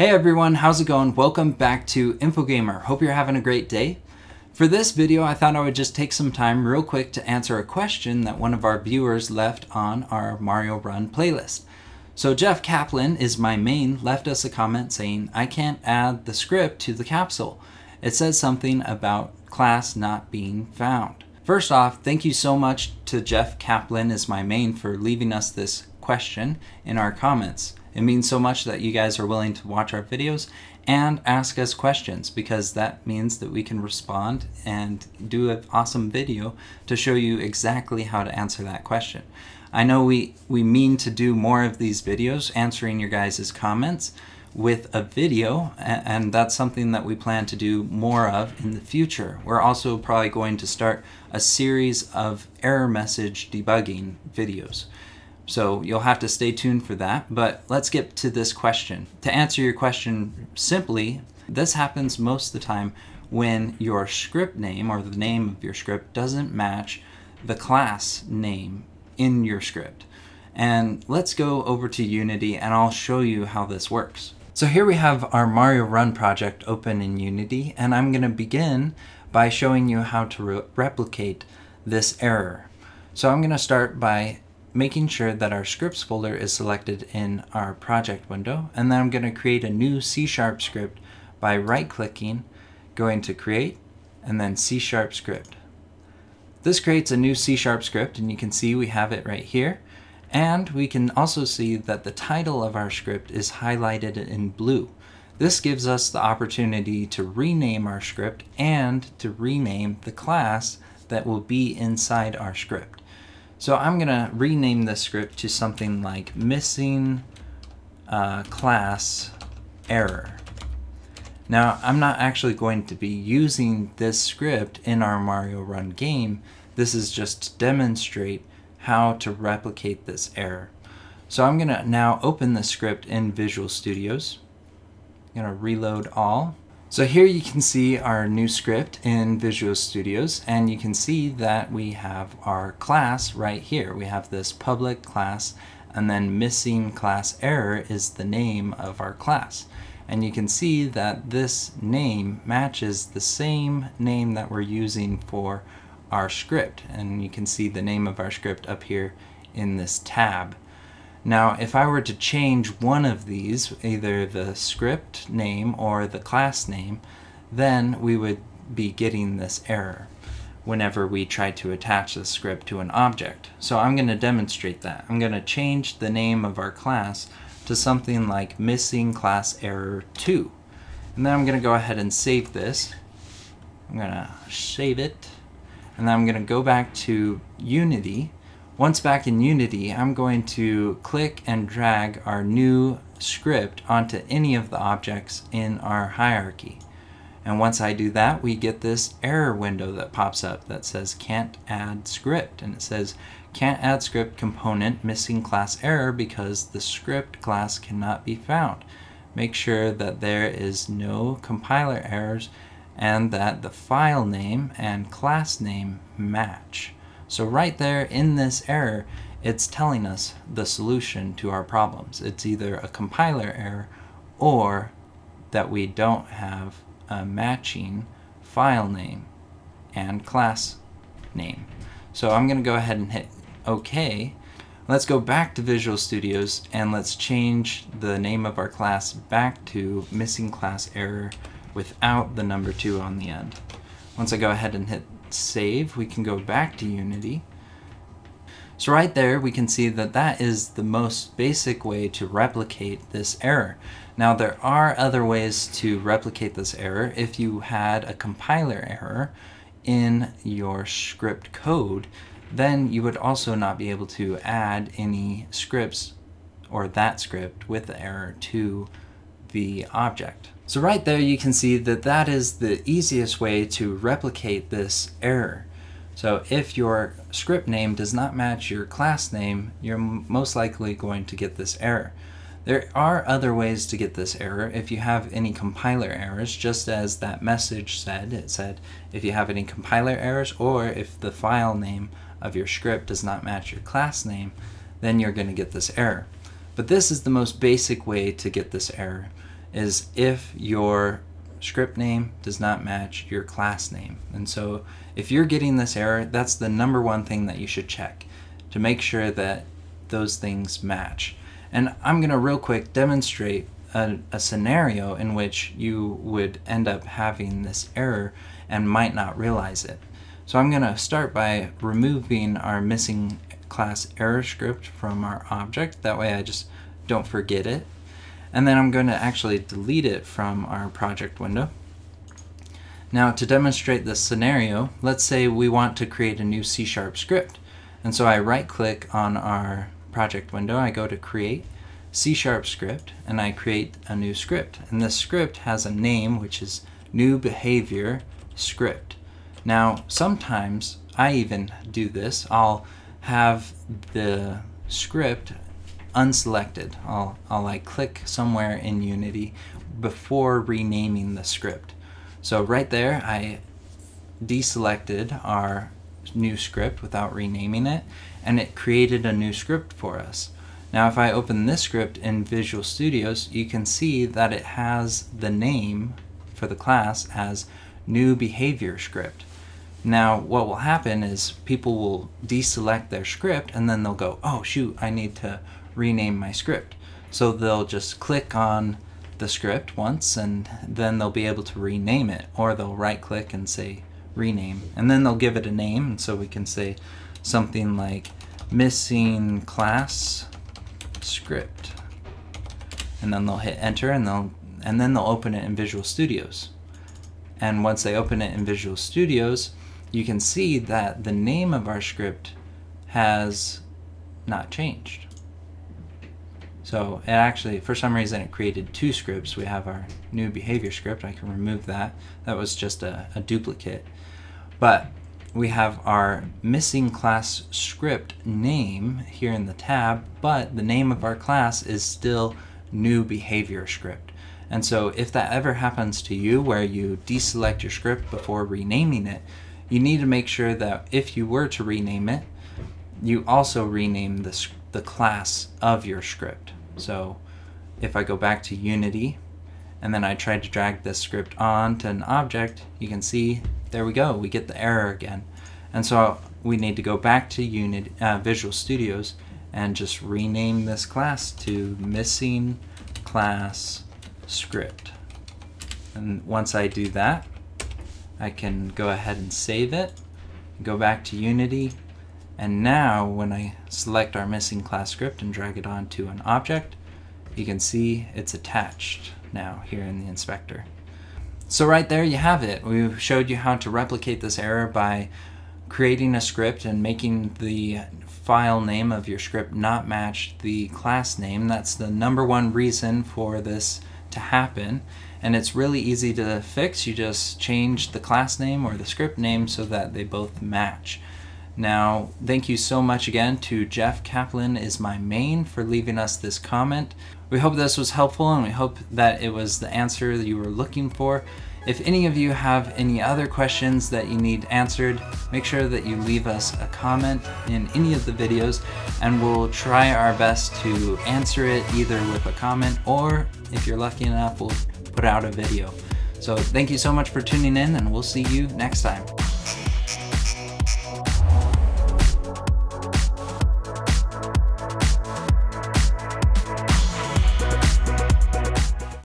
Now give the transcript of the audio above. Hey everyone, how's it going? Welcome back to Infogamer. Hope you're having a great day. For this video, I thought I would just take some time real quick to answer a question that one of our viewers left on our Mario Run playlist. So Jeff Kaplan is my main left us a comment saying, I can't add the script to the capsule. It says something about class not being found. First off, thank you so much to Jeff Kaplan is my main for leaving us this question in our comments. It means so much that you guys are willing to watch our videos and ask us questions, because that means that we can respond and do an awesome video to show you exactly how to answer that question. I know we mean to do more of these videos answering your guys' comments with a video, and that's something that we plan to do more of in the future. We're also probably going to start a series of error message debugging videos. So you'll have to stay tuned for that, but let's get to this question. To answer your question simply, this happens most of the time when your script name or the name of your script doesn't match the class name in your script. And let's go over to Unity and I'll show you how this works. So here we have our Mario Run project open in Unity, and I'm gonna begin by showing you how to replicate this error. So I'm gonna start by making sure that our scripts folder is selected in our project window. And then I'm going to create a new C# script by right-clicking, going to create, and then C# script. This creates a new C# script, and you can see we have it right here. And we can also see that the title of our script is highlighted in blue. This gives us the opportunity to rename our script and to rename the class that will be inside our script. So I'm gonna rename this script to something like Missing Class Error. Now, I'm not actually going to be using this script in our Mario Run game. This is just to demonstrate how to replicate this error. So I'm gonna now open the script in Visual Studios. I'm gonna reload all. So here you can see our new script in Visual Studios, and you can see that we have our class right here. We have this public class, and then Missing Class Error is the name of our class. And you can see that this name matches the same name that we're using for our script. And you can see the name of our script up here in this tab. Now, if I were to change one of these, either the script name or the class name, then we would be getting this error whenever we try to attach the script to an object. So I'm going to demonstrate that. I'm going to change the name of our class to something like Missing Class Error 2. And then I'm going to go ahead and save this. I'm going to save it. And then I'm going to go back to Unity. Once back in Unity, I'm going to click and drag our new script onto any of the objects in our hierarchy. And once I do that, we get this error window that pops up that says can't add script. And it says can't add script component Missing Class Error because the script class cannot be found. Make sure that there is no compiler errors and that the file name and class name match. So right there in this error, it's telling us the solution to our problems. It's either a compiler error or that we don't have a matching file name and class name. So I'm gonna go ahead and hit OK. Let's go back to Visual Studios and let's change the name of our class back to Missing Class Error without the number 2 on the end. Once I go ahead and hit save, we can go back to Unity. So right there we can see that that is the most basic way to replicate this error. Now there are other ways to replicate this error. If you had a compiler error in your script code, then you would also not be able to add any scripts or that script with the error to the object. So right there you can see that that is the easiest way to replicate this error. So if your script name does not match your class name, you're most likely going to get this error. There are other ways to get this error if you have any compiler errors, just as that message said. It said if you have any compiler errors or if the file name of your script does not match your class name, then you're going to get this error. But this is the most basic way to get this error. is if your script name does not match your class name. And so if you're getting this error, that's the number one thing that you should check to make sure that those things match. And I'm gonna real quick demonstrate a scenario in which you would end up having this error and might not realize it. So I'm gonna start by removing our missing class error script from our object. That way I just don't forget it. And then I'm going to actually delete it from our project window. Now to demonstrate this scenario, let's say we want to create a new C# script. And so I right click on our project window, I go to create C# script, and I create a new script. And this script has a name, which is New Behavior Script. Now sometimes I even do this. I'll have the script unselected. I'll like click somewhere in Unity before renaming the script. So right there I deselected our new script without renaming it, and it created a new script for us. Now if I open this script in Visual Studios, you can see that it has the name for the class as New Behavior Script. Now what will happen is people will deselect their script and then they'll go, oh shoot, I need to rename my script. So they'll just click on the script once and then they'll be able to rename it, or they'll right click and say rename, and then they'll give it a name. And so we can say something like Missing Class Script, and then they'll hit enter and then they'll open it in Visual Studios. And once they open it in Visual Studios, you can see that the name of our script has not changed. So it actually, for some reason, it created two scripts. We have our new behavior script. I can remove that. That was just a duplicate. But we have our missing class script name here in the tab, but the name of our class is still new behavior script. And so if that ever happens to you where you deselect your script before renaming it, you need to make sure that if you were to rename it, you also rename the class of your script. So if I go back to Unity and then I try to drag this script onto an object, you can see, there we go, we get the error again. And so we need to go back to Unity, Visual Studios, and just rename this class to Missing Class Script. And once I do that, I can go ahead and save it, go back to Unity, and now when I select our missing class script and drag it onto an object, you can see it's attached now here in the inspector. So right there you have it. We showed you how to replicate this error by creating a script and making the file name of your script not match the class name. That's the number one reason for this to happen, and it's really easy to fix. You just change the class name or the script name so that they both match. Now thank you so much again to Jeff Kaplan Is My Main for leaving us this comment. We hope this was helpful, and we hope that it was the answer that you were looking for. If any of you have any other questions that you need answered, make sure that you leave us a comment in any of the videos, and we'll try our best to answer it either with a comment, or if you're lucky enough, we'll put out a video. So thank you so much for tuning in, and we'll see you next time.